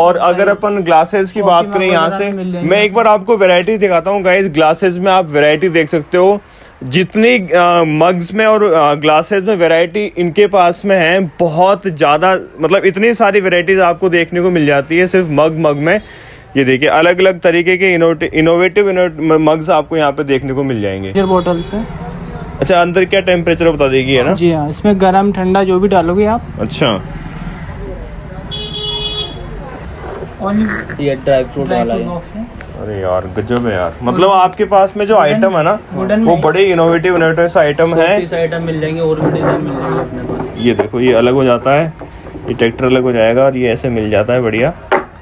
और अगर अपन ग्लासेस की बात करें यहाँ से, मैं एक बार आपको वैरायटी दिखाता हूँ गाइस। ग्लासेस में आप वैरायटी देख सकते हो, जितनी मग्स में और ग्लासेस में वैरायटी इनके पास में है बहुत ज़्यादा, मतलब इतनी सारी वैरायटीज आपको देखने को मिल जाती है सिर्फ मग में। ये देखिए अलग अलग तरीके के इनोवेटिव मग्स आपको यहाँ पे देखने को मिल जाएंगे बोतल से। अच्छा, अंदर क्या टेम्परेचर बता देगी है ना? जी हाँ, इसमें गर्म ठंडा जो भी डालोगे आप। अच्छा, ये ड्राई फ्रूट वाला है। अरे यार गजब है यार, मतलब आपके पास में जो आइटम है ना वो बड़े इनोवेटिव आइटम है, मिल जाएंगे और भी डिजाइन मिल जाएंगे अपने को। ये देखो ये अलग हो जाता है, ये ट्रैक्टर अलग हो जाएगा और ये ऐसे मिल जाता है बढ़िया।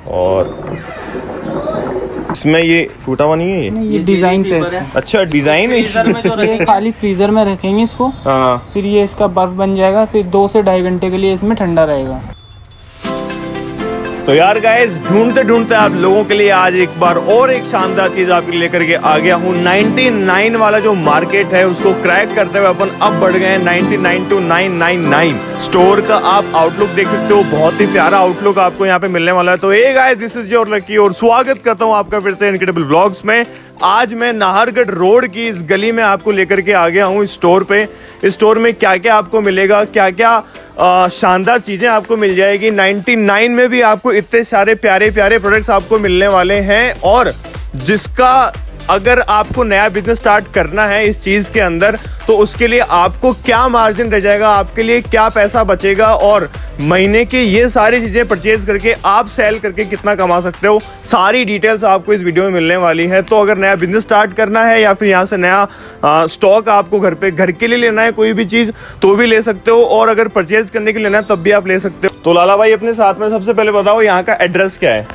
और इसमें ये टूटा हुआ नहीं है, ये डिजाइन से। अच्छा डिजाइन है, खाली फ्रीजर में रखेंगे इसको, फिर ये इसका बर्फ बन जाएगा, फिर 2 से 2.5 घंटे के लिए इसमें ठंडा रहेगा। तो यार गाइस ढूंढते ढूंढते आप लोगों के लिए आज एक बार और एक शानदार चीज आपके लेकर के आ गया हूँ। 99 वाला जो मार्केट है उसको क्रैक करते हुए अपन अब बढ़ गए हैं 99 टू 999 स्टोर का। आप आउटलुक देख सकते हो, बहुत ही प्यारा आउटलुक आपको यहाँ पे मिलने वाला है। तो ये guys this is your lucky और स्वागत करता हूँ आपका फिर से इनक्रेडिबल व्लॉग्स में। आज मैं नाहरगढ़ रोड की इस गली में आपको लेकर के आ गया हूँ। इस स्टोर पे, इस स्टोर में क्या क्या आपको मिलेगा, क्या क्या शानदार चीज़ें आपको मिल जाएगी। 99 में भी आपको इतने सारे प्यारे प्यारे प्रोडक्ट्स आपको मिलने वाले हैं, और जिसका अगर आपको नया बिजनेस स्टार्ट करना है इस चीज़ के अंदर तो उसके लिए आपको क्या मार्जिन रह जाएगा, आपके लिए क्या पैसा बचेगा, और महीने के ये सारी चीज़ें परचेज करके आप सेल करके कितना कमा सकते हो, सारी डिटेल्स आपको इस वीडियो में मिलने वाली है। तो अगर नया बिजनेस स्टार्ट करना है या फिर यहाँ से नया स्टॉक आपको घर पे घर के लिए लेना है कोई भी चीज़ तो भी ले सकते हो, और अगर परचेज करने के लिए लेना है तब भी आप ले सकते हो। तो लाला भाई अपने साथ में सबसे पहले बताओ यहाँ का एड्रेस क्या है?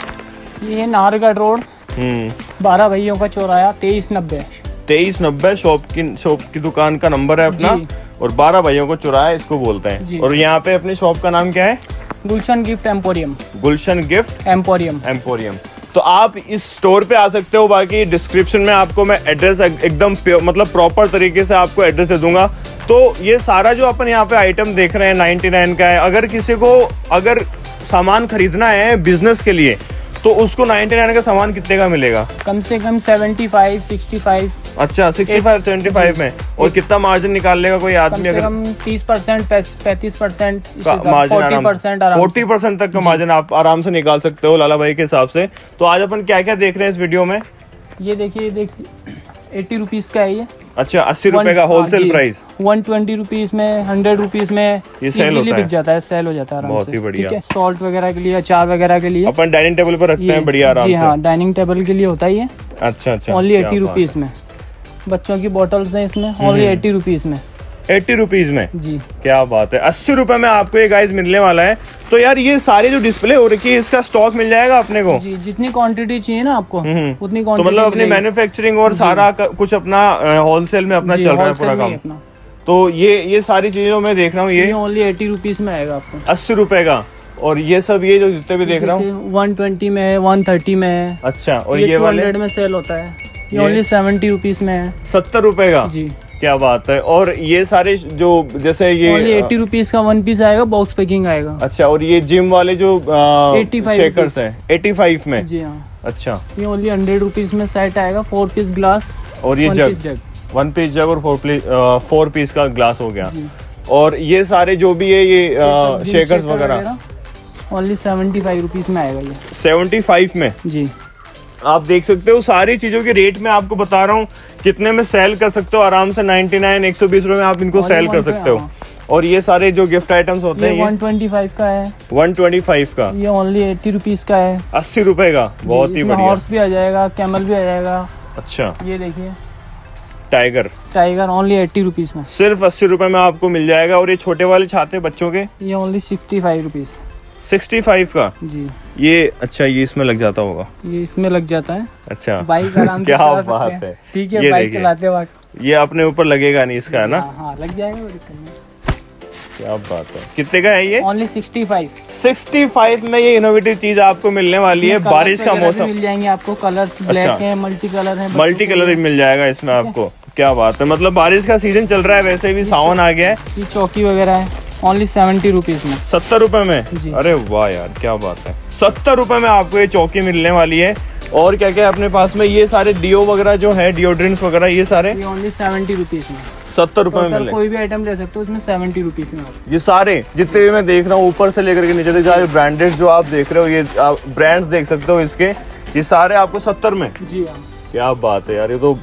ये नाहरगढ़ रोड 12 भैयों का चौराया 2390। 2390 शॉप की दुकान का नंबर है अपना, और 12 भैयों को चौराया इसको बोलते हैं। और यहाँ पे अपनी शॉप का नाम क्या है? Gulshan gift emporium. Gulshan gift emporium तो आप इस स्टोर पे आ सकते हो। बाकी डिस्क्रिप्शन में आपको मैं एड्रेस एकदम मतलब प्रॉपर तरीके से आपको एड्रेस दे दूंगा। तो ये सारा जो अपन यहाँ पे आइटम देख रहे हैं 99 का है। अगर किसी को अगर सामान खरीदना है बिजनेस के लिए तो उसको 99 का सामान कितने का मिलेगा? कम से कम 75, 65। अच्छा 65, 75 में। और कितना मार्जिन निकाल लेगा कोई आदमी? अगर 30%, 35%, 40% तक का मार्जिन आप आराम से निकाल सकते हो लाला भाई के हिसाब से। तो आज अपन क्या क्या देख रहे हैं इस वीडियो में? ये देखिए 80 रुपीज का है ये। अच्छा 80 रुपए का होलसेल प्राइस, 120 रुपीज में, 100 रुपीज में ये सेल होता है, बिक जाता है, सेल हो जाता है आराम से। बहुत ही बढ़िया। सॉल्ट वगैरह के लिए, अचार वगैरह के लिए अपन डाइनिंग टेबल पर रखते हैं बढ़िया आराम से। हाँ डाइनिंग टेबल के लिए होता ही है। अच्छा अच्छा, ओनली 80 रुपीज में। बच्चों की बॉटल्स हैं इसमें, ओनली 80 रुपीज में। 80 रुपीज में जी, क्या बात है। 80 रुपए में आपको ये गाइस मिलने वाला है। तो यार ये सारी जो डिस्प्ले हो रखी है इसका स्टॉक मिल जाएगा अपने को जी, जितनी क्वांटिटी चाहिए ना आपको उतनी क्वांटिटी। तो मतलब अपनी मैन्युफैक्चरिंग और सारा कुछ अपना होलसेल में अपना चल रहा है पूरा काम। तो ये सारी चीजों में देख रहा हूँ ये ओनली 80 रुपीज में आएगा आपको, 80 रुपए का। और ये सब ये जो जितने भी देख रहा हूँ 120 में है, 130 में है। अच्छा, और ये 100 में सेल होता है, ये ओनली 70 रुपीज में है, 70 रुपए का जी। क्या बात है। और ये सारे जो जैसे ये 80 रुपीज का 1 पीस आएगा, बॉक्स पैकिंग आएगा। अच्छा, और ये जिम वाले जो 85 शेकर्स हैं 85 में जी हाँ। अच्छा, ये ओनली 100 रुपीज में सेट आएगा, 4 पीस ग्लास और ये जग, 1 पीस जग और 4 पीस का ग्लास हो गया। और ये सारे जो भी है ये शेकर्स वगैरह ओनली 75 रुपीज में आएगा, ये 75 में जी। आप देख सकते हो सारी चीजों के रेट में आपको बता रहा हूँ कितने में सेल कर सकते हो आराम से। 99 120 रुपए में आप इनको सेल कर सकते हो। और ये सारे जो गिफ्ट आइटम्स होते हैं ये 125 का है, 125 का ये ओनली 80 रुपीज का है, 80 रुपए का। बहुत ही बढ़िया। हॉर्स भी आ जाएगा, कैमल भी आ जाएगा। अच्छा, ये देखिए टाइगर ओनली 80 रुपीज में, सिर्फ 80 रुपए में आपको मिल जाएगा। और ये छोटे वाले छाते बच्चों के ये ओनली 65 रुपीज, 65 का जी ये। अच्छा, ये इसमें लग जाता होगा, ये इसमें लग जाता है। अच्छा, बाइक आराम से चला सकते हैं। ठीक है, बाइक चलाते वक्त ये अपने ऊपर लगेगा नहीं इसका है ना। हाँ, लग जाएगा। क्या बात है। कितने का है ये? ओनली 65 में ये इनोवेटिव चीज आपको मिलने वाली है। बारिश का मौसम मिल जाएंगे आपको, कलर ब्लैक है, मल्टी कलर है, मल्टी कलर भी मिल जाएगा इसमें आपको। क्या बात है, मतलब बारिश का सीजन चल रहा है, वैसे भी सावन आ गया है। चौकी वगैरह है ओनली 70 रुपीज में, 70 रुपए में। अरे वाह यार, क्या बात है। 70 रुपये में आपको ये चौकी मिलने वाली है। और क्या क्या है अपने पास में, ये सारे डिओ वगैरह जो है, डिओड्रेंट्स वगैरह, ये सारे ओनली 70 रुपीज में, 70 रुपये में कोई भी आइटम ले सकते हो, इसमें 70 रुपीज में। ये सारे जितने भी मैं देख रहा हूँ ऊपर से लेकर के नीचे तक, सारे ब्रांडेड जो आप देख रहे हो, ये आप ब्रांड्स देख सकते हो इसके, ये सारे आपको 70 में। जी हाँ, क्या बात है यार, ये तो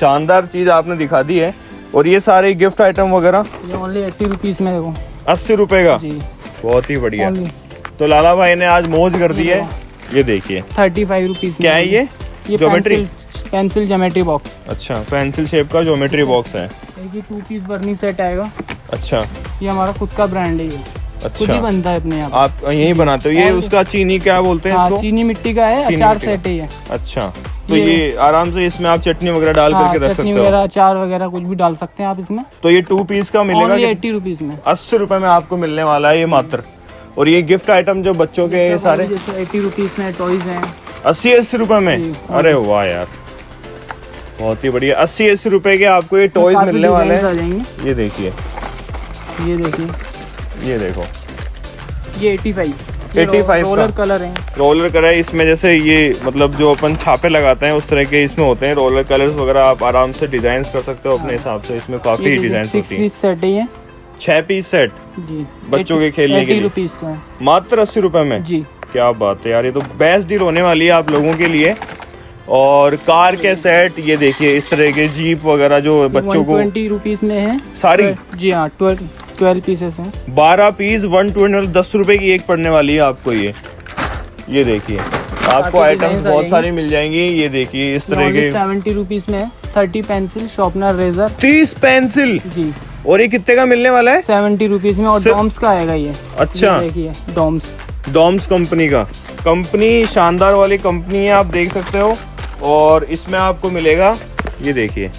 शानदार चीज आपने दिखा दी है। और ये सारे गिफ्ट आइटम वगैरह ओनली 80 रुपीज में, 80 रुपये का, बहुत ही बढ़िया। तो लाला भाई ने आज मौज कर दी है। ये देखिए 35 रुपीज। क्या है ये ज्योमेट्री पेंसिल ज्योमेट्री बॉक्स। अच्छा, पेंसिल शेप का ज्योमेट्री बॉक्स है। ये 2 पीस बर्नी सेट आएगा। अच्छा, ये हमारा खुद का ब्रांड है ये। अच्छा, खुद ही बनता है अपने यहाँ। आप यही बनाते हो? ये उसका चीनी क्या बोलते हैं इसको? चीनी मिट्टी का है, अचार सेट है ये। अच्छा, तो ये आराम से इसमें आप चटनी वगैरह डाल करके रख सकते हो, वगैरह अचार वगैरह कुछ भी डाल सकते हैं आप इसमें। तो ये 2 पीस का मिलेगा 80 रुपीज में, 80 रुपये में आपको मिलने वाला है ये मात्र। और ये गिफ्ट आइटम जो बच्चों के सारे 80 रुपीज में, टॉयज हैं 80-80 रुपये में। अरे वाह यार, बहुत ही बढ़िया। 80-80 रुपये के आपको ये टॉयज मिलने वाले हैं। ये देखिए, ये देखिए, ये देखो, ये 85 रोलर कलर है। रोलर कलर है इसमें, जैसे ये मतलब जो अपन छापे लगाते हैं उस तरह के इसमें होते हैं रोलर कलर्स वगैरह। आप आराम से डिजाइन कर सकते हो अपने हिसाब से, इसमें काफी डिजाइन होती है। 6 पीस सेट बच्चों के खेलने के लिए मात्र 80 रुपये में। जी, क्या बात है यार, ये तो बेस्ट डील होने वाली है आप लोगों के लिए। और कार के सेट, ये देखिए इस तरह के जीप वगैरह जो बच्चों को 120 रुपीज में है सारी। जी हाँ, 12 पीसेस हैं, 12 पीस 120, 10 रुपये की एक पड़ने वाली है आपको ये। ये देखिए आपको आइटम्स बहुत सारी मिल जाएंगी। ये देखिए इस तरह के 70 रुपीज में 30 पेंसिल, शॉर्पनर, रेजर, 30 पेंसिल। जी, और ये कितने का मिलने वाला है? 70 रुपीज में, और डॉम्स का आएगा ये। अच्छा, देखिए डॉम्स कंपनी का, कंपनी शानदार वाली कंपनी है, आप देख सकते हो। और इसमें आपको मिलेगा, ये देखिए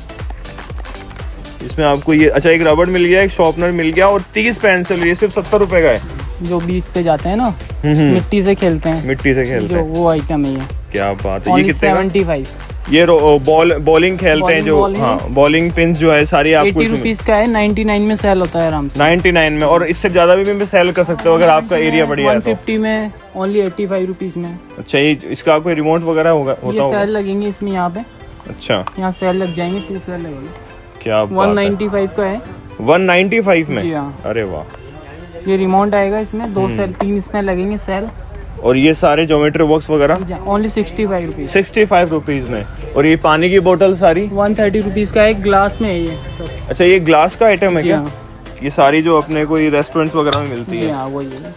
इसमें आपको ये, अच्छा एक रबड़ मिल गया, एक शॉर्पनर मिल गया, और 30 पेंसिल। ये सिर्फ 70 रुपये का है। जो बीच पे जाते हैं ना, मिट्टी से खेलते हैं, मिट्टी से खेलते हैं, वो आइटम है ये। क्या बात है, ये कितने? 75। ये बॉलिंग खेलते हैं जो, हाँ, बॉलिंग पिन जो है सारी आपको 80 रुपीज का है। 99 में सेल होता है आराम से, 99 में, और इससे ज्यादा भी सेल कर सकते हो अगर आपका एरिया बढ़िया है तो। 150 में ओनली 85 रुपीज में। अच्छा, ये इसका आपको रिमोट वगैरह होगा, होता होगा, सेल लगेंगे इसमें यहाँ पे। अच्छा, यहाँ सेल लग जाएंगे, 2 सेल लगेंगे। क्या 195 का है, 195 में। अरे वाह, ये रिमोट आएगा इसमें, 2 सेल 3 इसमें लगेंगे सेल। और ये सारे ज्योमेट्री बॉक्स वगैरह ओनली 65 रुपीज में। और ये पानी की बोतल सारी 130 रुपीज का एक ग्लास में है ये। अच्छा, ये ग्लास का आइटम है क्या? ये सारी जो अपने को ये रेस्टोरेंट वगैरह में मिलती है, वो ये।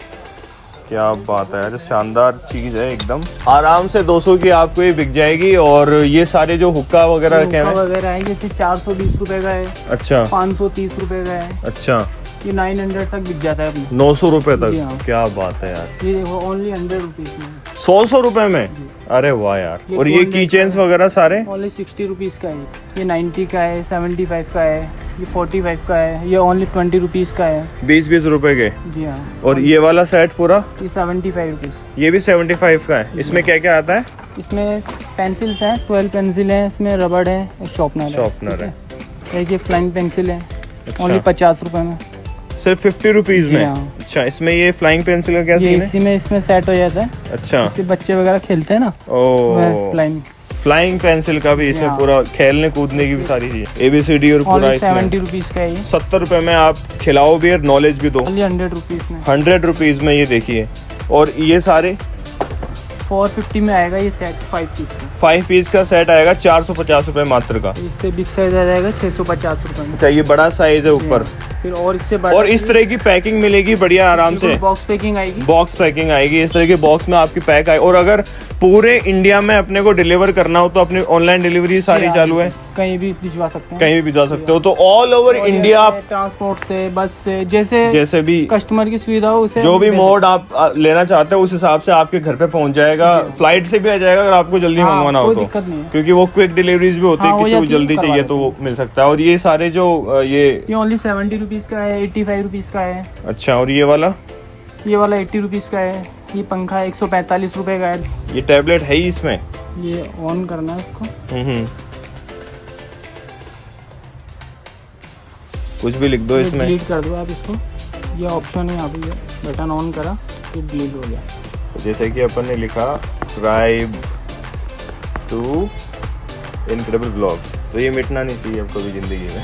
क्या बात है यार, शानदार चीज है एकदम। आराम से 200 की आपको ये बिक जाएगी। और ये सारे जो हुक्का वगैरह है, जैसे 420 रुपए का है। अच्छा, 530 रुपए का है। अच्छा, ये 900 तक बिक जाता है, 900 रुपए तक। हाँ। क्या बात है यार, ये देखो ओनली 100 रुपीज में, 100-100 रुपए में। अरे वाह यार। और ये की चेन्स वगैरह सारे ओनली 60 रुपीज का है। ये 90 का है, 75 का है, ये 45 का है, ये ओनली 20 रुपीज का है, 20-20 रुपए के। जी हाँ। और ये वाला सेट पूरा ये 75 रुपीज, ये भी 75 का है। इसमें क्या क्या आता है? इसमें पेंसिल्स है, 12 पेंसिल है, इसमें रबड़ है, शॉर्पनर है, ये फ्लाइंग पेंसिल है ओनली 50 रुपए में, सिर्फ 50 रुपीज में। अच्छा, इसमें ये फ्लाइंग पेंसिल का क्या सीन है? इसमें सेट हो जाता है। अच्छा, इससे बच्चे वगैरह खेलते हैं ना, फ्लाइंग पेंसिल का भी इसमें पूरा खेलने कूदने की भी सारी चीज, ABCD और पूरा। 70 रुपीज का है। 70 रुपए में आप खिलाओ भी और नॉलेज भी दो। 100 रुपीज में, 100 रुपीज में। ये देखिए, और ये सारे 450 में आएगा ये सेट, 5 पीस। 5 पीस का सेट आएगा 450 रुपए मात्र का। इससे बिग साइज आ जाएगा 650 रुपए। चाहिए बड़ा साइज है ऊपर फिर, और इससे बड़ा। और इस तरह की पैकिंग मिलेगी बढ़िया आराम से, बॉक्स पैकिंग आएगी, बॉक्स पैकिंग आएगी इस तरह के बॉक्स में आपकी पैक आएगी। और अगर पूरे इंडिया में अपने को डिलीवर करना हो तो अपनी ऑनलाइन डिलीवरी सारी चालू है, कहीं भी भिजवा सकते हैं, कहीं भी भिजवा सकते हो। तो ऑल ओवर इंडिया आप ट्रांसपोर्ट से, बस से, जैसे भी कस्टमर की सुविधा हो, उसे जो भी मोड आप लेना चाहते हो उस हिसाब से आपके घर पे पहुंच जाएगा। फ्लाइट से भी आ जाएगा अगर आपको जल्दी मंगवाना हो तो, क्योंकि वो क्विक डिलीवरीज भी होती है, किसी को जल्दी चाहिए तो वो मिल सकता है। और ये सारे जो ये ओनली 70 रुपीज का है, 85 रुपीज का है। अच्छा, और ये वाला 80 रुपीज का है। ये पंखा 145 रुपए का है। ये टैबलेट है ही इसमें, ये ऑन करना है इसको, कुछ भी लिख दो इसमें, डिलीट कर दो आप इसको, ये ऑप्शन है यहाँ पे, बटन ऑन करा तो डिलीट हो गया। जैसे कि अपन ने लिखा सब्सक्राइब टू इनक्रेडिबल व्लॉग्स, तो ये मिटना नहीं चाहिए आपको भी ज़िंदगी में।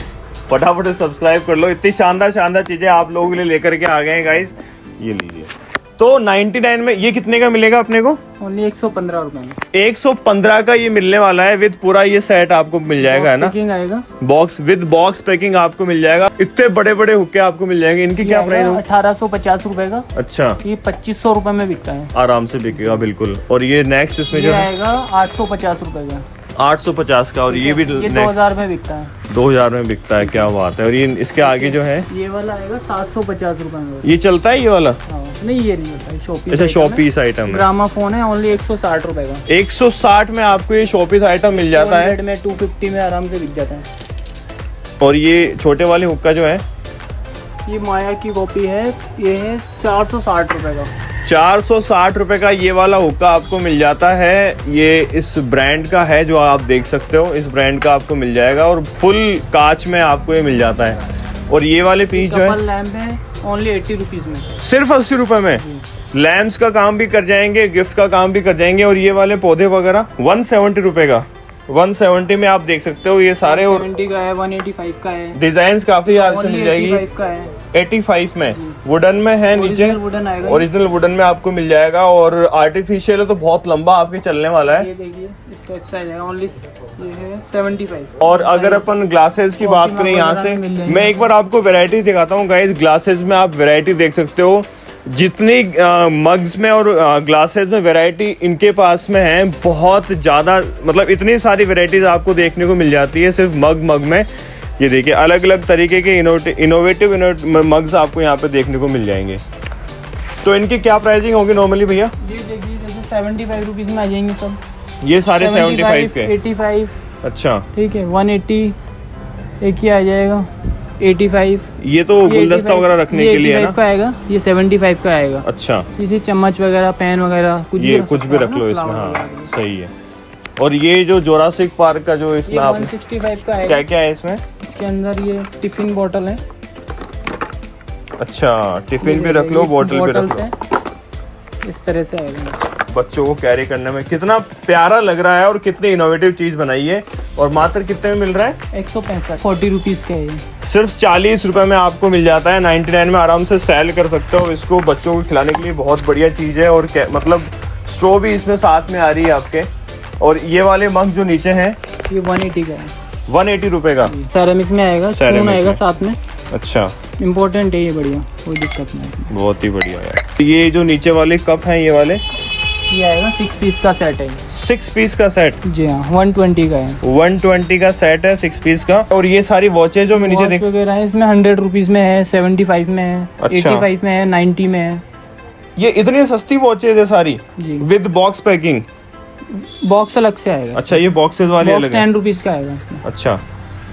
फटाफट से सब्सक्राइब कर लो, इतनी शानदार शानदार चीज़ें आप लोगों के लिए लेकर के आ गए हैं गाइस, ये लीजिए। तो 99 में ये कितने का मिलेगा अपने को? ओनली 115 रुपए में 115 का ये मिलने वाला है, विद पूरा ये सेट आपको मिल जाएगा, है ना? पैकिंग आएगा, बॉक्स विद बॉक्स पैकिंग आपको मिल जाएगा। इतने बड़े बड़े हुक्के आपको मिल जाएंगे। इनकी क्या प्राइस है? 1850 रुपए का। अच्छा, ये 2500 रुपए में बिकता है, आराम से बिकेगा बिल्कुल। और ये नेक्स्ट इसमें जो आएगा 850 रुपए का, 850 का। और ये भी 2000 में बिकता है, 2000 में बिकता है, क्या बात है। और ये इसके आगे जो है ये वाला आएगा 750 रुपए में। ये चलता है ये वाला? नहीं, ये नहीं होता है, शॉपीस। अच्छा, शॉपीस आइटम है। ग्रामा फोन है, ओनली 160 रुपए का। 160 में आपको ये शॉपीस आइटम मिल जाता है, 200 में, 250 में आराम से बिक जाता है। और ये छोटे वाले हुक्का जो है ये माया की कॉपी है, ये है 460 रुपए का। 460 रुपए का ये वाला हुक्का आपको मिल जाता है। ये इस ब्रांड का है जो आप देख सकते हो, इस ब्रांड का आपको मिल जाएगा और फुल कांच में आपको ये मिल जाता है। और ये वाले पीस जो है ओनली 80 रुपीज में, सिर्फ 80 रुपए में। लैम्प्स का काम भी कर जाएंगे, गिफ्ट का काम भी कर जाएंगे। और ये वाले पौधे वगैरह 170 रुपए का, 170 में आप देख सकते हो ये सारे। और 170 का है, 185 का है, डिजाइन काफी आपसे मिल जाएगी। 85 में वुडन में है, नीचे ओरिजिनल वुडन में आपको मिल जाएगा। और आर्टिफिशियल है तो बहुत लंबा आपके चलने वाला है, ये देखिए इसका अच्छा है, ओनली ये है 75। और अगर अपन ग्लासेस की बात करें, यहाँ से मैं एक बार आपको वैरायटी दिखाता हूँ गाइस। ग्लासेस में आप वैरायटी देख सकते हो, जितनी मग्स में और ग्लासेस में वैरायटी इनके पास में है बहुत ज़्यादा, मतलब इतनी सारी वैरायटीज आपको देखने को मिल जाती है सिर्फ मग में। ये देखिए अलग अलग तरीके के इनोवेटिव मग्स आपको यहाँ पे देखने को मिल जाएंगे। तो इनकी क्या प्राइसिंग होगी नॉर्मली भैया? ये देखिए जैसे 75 रुपीज़ में आ जाएंगे सब, ये सारे 75 के, 85। अच्छा ठीक है, 180 एक ही आ जाएगा, 85। ये तो गुलदस्ता वगैरह रखने के लिए है ना? 85 का आएगा, ये 75 का आएगा। अच्छा, इसे चम्मच वगैरह, पेन वगैरह कुछ भी रख लो इसमें। हाँ सही है। और ये जो जोरासिक पार्क का जो इसमें आप 165 का आएगा। क्या क्या है इसमें? इसके अंदर ये टिफिन बॉटल है। अच्छा, टिफिन भी रख लो, बॉटल भी रख लो, इस तरह से आएगा। बच्चों को कैरी करने में कितना प्यारा लग रहा है और कितनी इनोवेटिव चीज बनाई है। और मात्र कितने में मिल रहा है? 165, 40 रुपीज का है। सिर्फ 40 रुपए में आपको मिल जाता है। 99 में आराम से सेल कर सकते हो इसको, बच्चों को खिलाने के लिए बहुत बढ़िया चीज है। और मतलब स्ट्रॉ भी इसमें साथ में आ रही है आपके। और ये वाले मग जो नीचे हैं ये 180 का है, 180 रुपए का। सेरेमिक में आएगा, स्पून आएगा साथ में। अच्छा, इम्पोर्टेंट है ये, बढ़िया, कोई दिक्कत नहीं, बहुत ही बढ़िया है। ये जो नीचे वाले कप हैं ये वाले, ये आएगा 6 पीस का सेट है, 6 पीस का सेट। जी हाँ, 120 का है, 120 का सेट है, 6 पीस का। और ये सारी वॉचेज जो मैं नीचे देख रहा है इसमें 100 रुपीज में है, 75 में है, 85 में है, 90 में है। ये इतनी सस्ती वॉचेज है सारी विद बॉक्स पैकिंग, बॉक्स अलग से आएगा। अच्छा, ये बॉक्सेस वाले अलग है, 10 रुपीज का आएगा। अच्छा,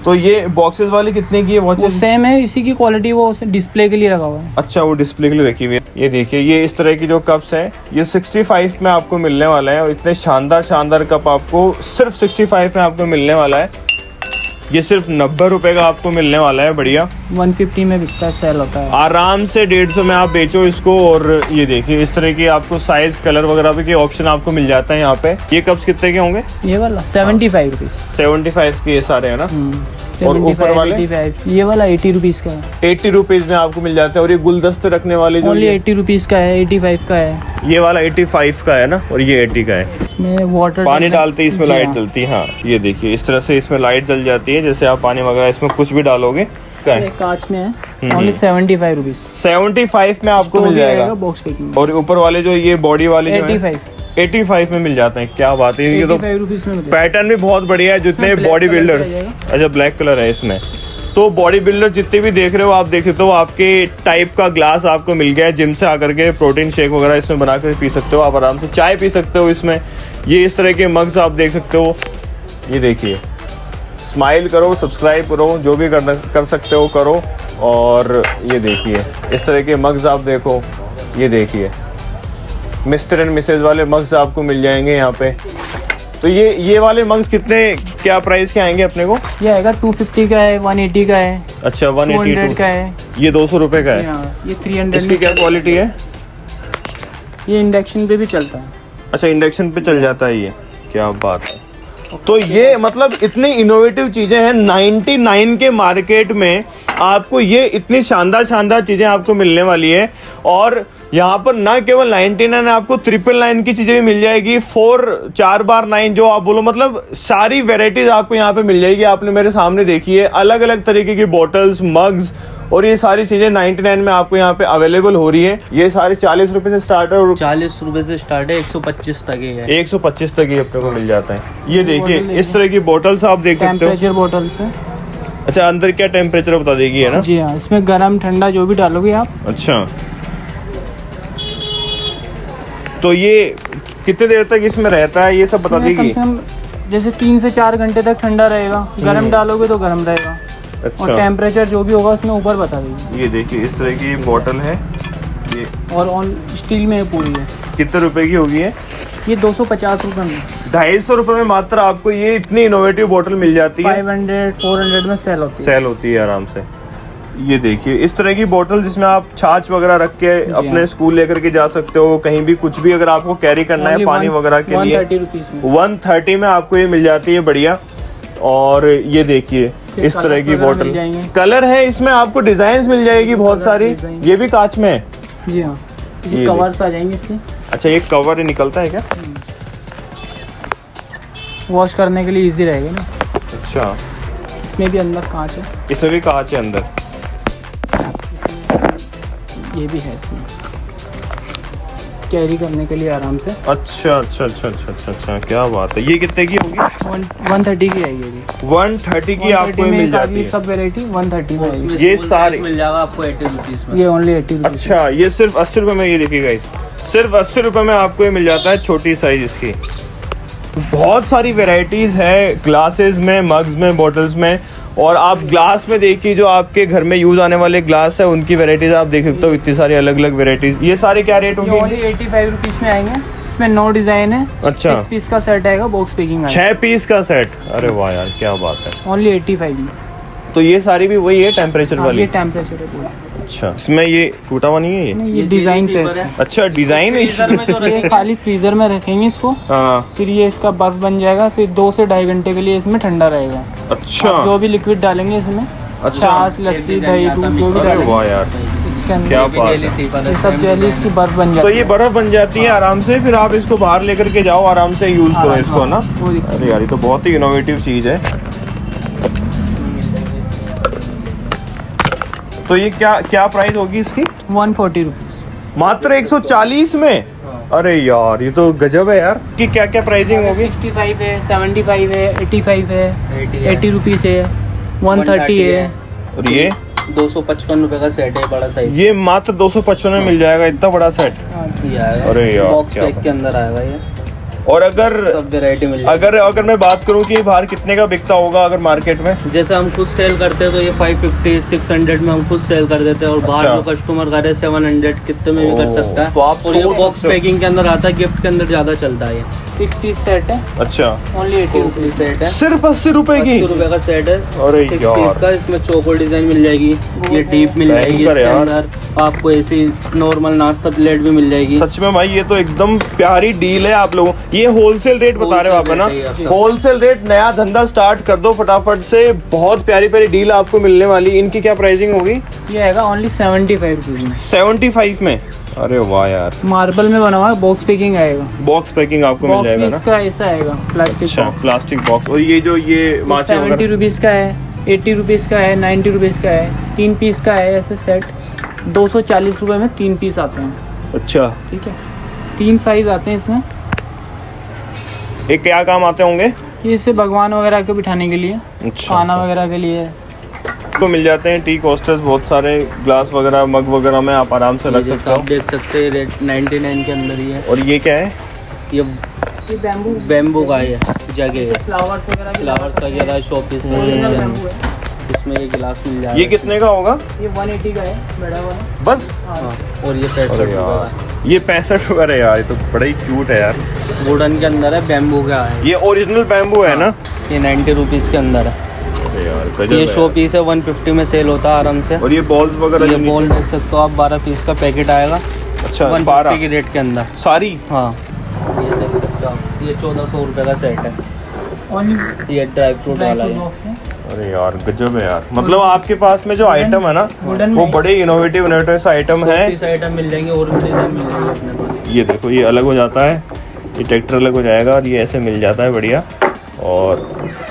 तो ये बॉक्सेस वाले कितने की है वॉचेस? सेम है, इसी की क्वालिटी वो डिस्प्ले के लिए रखा हुआ है। अच्छा, वो डिस्प्ले के लिए रखी हुई है। ये देखिए, ये इस तरह की जो कप्स हैं ये 65 में आपको मिलने वाला है। और इतने शानदार शानदार कप आपको सिर्फ 65 में आपको मिलने वाला है। ये सिर्फ 90 रुपए का आपको मिलने वाला है। बढ़िया, 150 में बिकता है, सेल होता है। आराम से 150 में आप बेचो इसको। और ये देखिए इस तरह की आपको साइज, कलर वगैरह के ऑप्शन आपको मिल जाता है यहाँ पे। ये कप्स कितने के होंगे? ये वाला 75 रुपीज, 75 के ये सारे, है ना? और ऊपर वाले 85, ये वाला 80 रुपीज का है, 80 रुपीज में आपको मिल जाता है। और ये गुलदस्ते रखने वाले जो 80 रुपीज का है, 85 का है, ये वाला 85 का है ना? और ये 80 का है। इसमें वाटर पानी डालते ही इसमें लाइट जलती है। हाँ, ये देखिए इस तरह से इसमें लाइट जल जाती है जैसे आप पानी वगैरह इसमें कुछ भी डालोगे। कांच में है, ओनली 75 रुपीज, 75 में आपको मिल जाएगा बॉक्स पैकिंग। और ऊपर वाले जो ये बॉडी वाले 85 में मिल जाते हैं, क्या बात है। ये तो पैटर्न भी बहुत बढ़िया है, जितने बॉडी बिल्डर। अच्छा, ब्लैक कलर है इसमें। तो बॉडी बिल्डर जितने भी देख रहे हो आप, देख सकते हो आपके टाइप का ग्लास आपको मिल गया है, जिम से आकर के प्रोटीन शेक वगैरह इसमें बना कर पी सकते हो आप, आराम से चाय पी सकते हो इसमें। ये इस तरह के मग्स आप देख सकते हो। ये देखिए, स्माइल करो, सब्सक्राइब करो, जो भी कर सकते हो करो। और ये देखिए इस तरह के मग्स आप देखो। ये देखिए मिस्टर एंड मिसेज वाले मग्स आपको मिल जाएंगे यहाँ पे। तो ये वाले मग्स कितने, क्या प्राइस के आएंगे अपने को? ये आएगा 250 का है, 180 का है। अच्छा, 180 का है, ये 200 रुपए का है। ये 300। इसकी क्या क्वालिटी है? ये इंडक्शन पे भी चलता है। अच्छा इंडक्शन पे चल जाता है ये, क्या बात है। तो ये मतलब इतनी इनोवेटिव चीज़ें हैं 99 के मार्केट में, आपको ये इतनी शानदार चीज़ें आपको मिलने वाली है। और यहाँ पर ना केवल 99 आपको 999 की चीज़ें भी मिल जाएगी, 4 बार 9 जो आप बोलो, मतलब सारी वेराइटीज़ आपको यहाँ पे मिल जाएगी। आपने मेरे सामने देखी है अलग अलग तरीके की बॉटल्स, मग्स और ये सारी चीज़ें 99 में आपको यहाँ पे अवेलेबल हो रही है। ये सारे 40 रुपए से स्टार्ट है और 40 रुपए से स्टार्ट है, 125 तक ही है, 125 तक ही अपने को मिल जाता है। ये देखिए इस तरह की बॉटल्स आप देख सकते हो, बॉटल्स है। अच्छा अंदर क्या टेम्परेचर बता देगी है ना? जी हाँ, इसमें गर्म ठंडा जो भी डालोगे आप। अच्छा तो ये कितने देर तक इसमें रहता है ये सब बता देगी? जैसे 3 से 4 घंटे तक ठंडा रहेगा, गर्म डालोगे तो गर्म रहेगा। अच्छा। और टेम्परेचर जो भी होगा उसमें ऊपर बता देंगे। ये देखिए इस तरह की बोतल है ये, और ऑन स्टील में पूरी है। कितने रुपए की होगी ये? 250 रुपए में, 250 रुपए में मात्र आपको ये इतनी इनोवेटिव बोतल मिल जाती है। 500, 400 में सेल होती है आराम से। ये देखिए इस तरह की बोतल जिसमें आप छाछ वगैरह रख के अपने स्कूल लेकर के जा सकते हो, कहीं भी कुछ भी अगर आपको कैरी करना है पानी वगैरह के लिए, 130 में आपको ये मिल जाती है। बढ़िया। और ये देखिए इस तरह की बोतल, कलर है इसमें, आपको डिजाइन मिल जाएगी बहुत सारी। ये भी कांच में है। जी हाँ, ये कवर्स आ जाएंगे इसके। अच्छा ये कवर निकलता है क्या? वॉश करने के लिए इजी रहेगा ना। अच्छा इसमें भी अंदर कांच है? इसमें भी कांच है अंदर। ये भी है इसमें, कैरी करने के लिए आराम से। अच्छा अच्छा अच्छा अच्छा अच्छा अच्छा, क्या बात है। ये कितने की होगी? 130 की आएगी। 130 की आपको मिल जाती है सब वैरायटी। 130 में ये सारी मिल जाएगा आपको 80 रुपीस में, ये ओनली 80 रुपीस। अच्छा ये सिर्फ 80 रुपए में, ये देखिए गाइस सिर्फ 80 रुपए में आपको ये मिल जाता है। छोटी साइज इसकी, बहुत सारी वेराइटीज है ग्लासेस में, मग्स में, बॉटल्स में। और आप ग्लास में देखिए, जो आपके घर में यूज आने वाले ग्लास है उनकी वेराइटीज आप देख सकते हो, इतनी सारी अलग अलग वेराइटीज। ये सारे क्या रेट होंगे? ओनली 85 रुपीस में आएंगे। इसमें 9 डिजाइन है। अच्छा 6 पीस का सेट आएगा, बॉक्स पैकिंग आएगा। 6 पीस का सेट, अरे वाह यार क्या बात है। ओनली 85 में। तो ये सारी भी वही है टेम्परेचर वाली? ये टेम्परेचर है पूरा। अच्छा इसमें ये टूटा हुआ नहीं है? ये डिजाइन से। अच्छा डिजाइन में खाली फ्रीजर में रखेंगे इसको, फिर ये इसका बर्फ बन जाएगा, फिर 2 से 2.5 घंटे के लिए इसमें ठंडा रहेगा। अच्छा जो भी लिक्विड डालेंगे इसमें, छाछ, लस्सी, दही, दूध जो भी डालेंगे क्या बात है, सब जेली इसकी बर्फ बन जाती है। तो ये बर्फ बन जाती है आराम से, फिर आप इसको बाहर लेकर के जाओ आराम से यूज करो इसको ना। अरे यार ये तो बहुत ही इनोवेटिव चीज है। तो ये क्या क्या प्राइस होगी इसकी? 140 रुपीस मात्र 140 में। अरे यार ये तो गजब है यार। कि क्या क्या प्राइसिंग होगी? 65 है, 75 है, 85 है, 80 रुपीस है, 130 है। और ये 255 रुपए का सेट है, बड़ा साइज। ये मात्र 255 में मिल जाएगा इतना बड़ा सेट। अरे यार बॉक्स पैक के अंदर आएगा ये। और अगर मैं बात करूं कि बाहर कितने का बिकता होगा अगर मार्केट में? जैसे हम खुद सेल करते हैं तो ये 550, 600 में हम खुद सेल कर देते हैं। और बाहर जो कस्टमर कर रहे हैं 700 कितने में भी कर सकता है। तो आप और ये बॉक्स पैकिंग के अंदर आता है, गिफ्ट के अंदर ज्यादा चलता है। 6 पीस सेट है। अच्छा ओनली 80 रुपीस सेट है, सिर्फ 80 रुपए की का सेट है। और 6 पीस का, इसमें चौकोर डिजाइन मिल जाएगी, ये डीप मिल जाएगी, आपको ऐसी नॉर्मल नाश्ता प्लेट भी मिल जाएगी। सच में भाई ये तो एकदम प्यारी डील है आप लोगों। ये होलसेल रेट बता रहे हो आप है ना? होलसेल रेट, नया धंधा स्टार्ट कर दो फटाफट से, बहुत प्यारी प्यारी डील आपको मिलने वाली। इनकी क्या प्राइसिंग होगी? ये आएगा ओनली 75 में। अरे वाह यार, मार्बल में बना हुआ है, बॉक्स पैकिंग आएगा। बॉक्स पैकिंग आपको मिल जाएगा ना? इसका ऐसा आएगा प्लास्टिक। अच्छा प्लास्टिक बॉक्स। और ये जो ये 70 रुपीस का है, 80 रुपीस का है, 90 रुपीस का है, 3 पीस का है ऐसे सेट। 240 रुपए में 3 पीस आते हैं। अच्छा ठीक है, 3 साइज आते हैं इसमें। ये क्या काम आते होंगे? ये इससे भगवान वगैरह के बिठाने के लिए, खाना वगैरह के लिए को मिल जाते हैं। टी कोस्टर्स बहुत सारे, ग्लास वगैरह, मग वगैरह में आप आराम से रख सकते हो। आप देख सकते हैं रेट 99 के अंदर ही है। और ये क्या है? ये बैम्बू का है, जगह है, फ्लावर्स वगैरह, शोपीस वगैरह इसमें। ये गिलास मिल जाएगा। ये कितने का होगा? ये 180 का है, बड़ा वाला बस। और ये 65 रुपये, ये 65 रुपये। अरे यार ये तो बड़ा ही क्यूट है यार। वुडन के अंदर है, बैम्बू का है, ये ओरिजिनल बैम्बू है ना। ये 90 रुपीस के अंदर है। ये शो पीस है, 150 में सेल होता है आराम से। और ये बॉल्स वगैरह, ये बॉल देख सकते हो आप, 12 पीस का पैकेट आएगा। अच्छा 150 के रेट के अंदर सारी। हाँ ये देख सकते हो आप, ये 1400 रुपये का सेट है, ये ड्राई फ्रूट वाला है। अरे यार गजब है यार, मतलब आपके पास में जो आइटम है ना वो बड़े इनोवेटिव इनोवेटिव आइटम है। आइटम मिल जाएंगे और मिल जाएंगे। ये देखो ये अलग हो जाता है, ये ट्रैक्टर अलग हो जाएगा और ये ऐसे मिल जाता है बढ़िया। और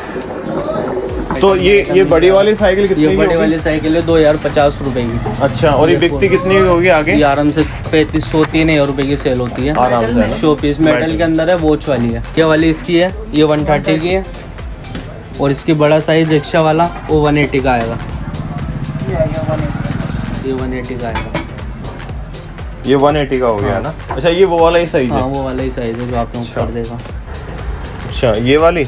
तो ये बड़ी वाली साइकिल कितनी की? बड़ी वाली साइकिल है 2050 रुपए की। अच्छा और ये बिकती कितनी होगी आगे? आराम से 3500-3000 रुपए की सेल होती है आराम से। शो पीस मेटल के अंदर है, वॉच वाली है, ये वाली इसकी है, ये 130 की है और इसकी बड़ा साइज रिक्शा वाला वो 180 का आएगा, ये 180 का आएगा, ये 180 का हो गया ना। अच्छा ये वो वाला ही साइज है? वो वाला ही साइज है जो आप लोग कर देगा। अच्छा ये वाली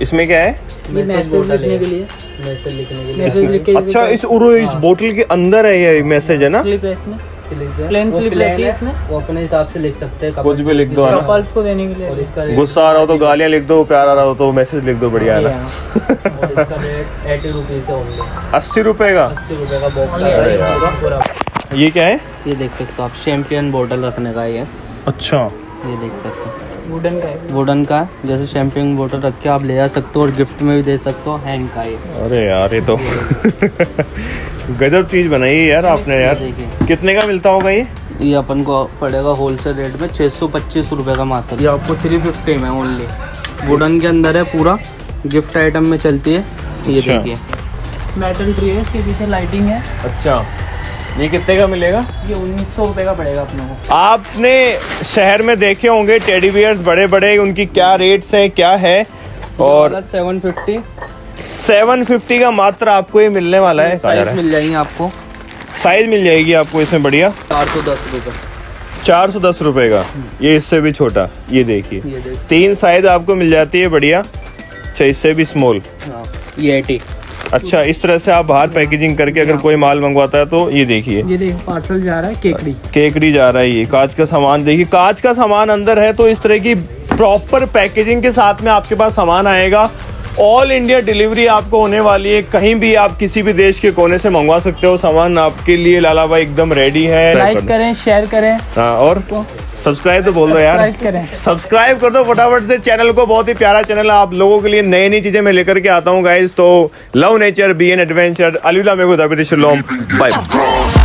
इसमें क्या है? मैसेज लिखने के लिए। अच्छा इस बोतल के अंदर है ये मैसेज है ना? प्लेन स्लिप रहती है इसमें, वो अपने हिसाब से लिख सकते हैं, कुछ भी लिख दो है ना कपल्स को देने के लिए। गुस्सा आ रहा हो तो गालियाँ लिख दो, प्यार आ रहा हो तो मैसेज लिख दो, बढ़िया है ना। इसका रेट 80 रुपये से होंगे। 80 रुपये का? 80 रुपये का बॉक्स। ये क्या है? ये देख सकते हो आप, शैम्पियन बोतल रखने का ये। अच्छा ये देख सकते हो वुडन का है, वुडन का जैसे शैम्पियन बोतल रख के आप ले जा सकते हो और गिफ्ट में भी दे सकते हो, हैंग का ये। अरे यार ये तो गजब चीज़ बनाई है यार आपने यार। कितने का मिलता होगा ये? ये अपन को पड़ेगा होलसेल रेट में 625 रुपये का मात्र। ये आपको 350 में ओनली, वुडन के अंदर है, पूरा गिफ्ट आइटम में चलती है। ये देखिए मेटल ट्री है, इसके पीछे लाइटिंग है। अच्छा ये कितने का मिलेगा? ये 1900 रुपये का पड़ेगा अपने को। आपने शहर में देखे होंगे टेडी बियर्स बड़े बड़े, उनकी क्या रेट्स हैं क्या है। और 750 का मात्र आपको ये मिलने वाला है। साइज मिल जाएगी आपको, साइज मिल जाएगी आपको इसमें बढ़िया। 410 रुपये का, 410 रुपये का, ये इससे भी छोटा। ये देखिए 3 साइज आपको मिल जाती है बढ़िया। अच्छा इससे भी स्मॉल, ये 80। अच्छा इस तरह से आप बाहर पैकेजिंग करके अगर कोई माल मंगवाता है तो ये देखिए, ये देखिए पार्सल जा रहा है, केकड़ी जा रहा है। ये कांच का सामान देखिए, कांच का सामान अंदर है तो इस तरह की प्रॉपर पैकेजिंग के साथ में आपके पास सामान आएगा। ऑल इंडिया डिलीवरी आपको होने वाली है, कहीं भी आप किसी भी देश के कोने से मंगवा सकते हो सामान। आपके लिए लाला भाई एकदम रेडी है। लाइक करें, शेयर करें, हाँ और सब्सक्राइब तो बोल दो यार, सब्सक्राइब कर दो फटाफट से चैनल को। बहुत ही प्यारा चैनल आप लोगों के लिए, नई नई चीजें मैं लेकर के आता हूँ गाइज। तो love nature, be an adventure, अलविदा, मेरे को दाबित, शुलोम, बाय।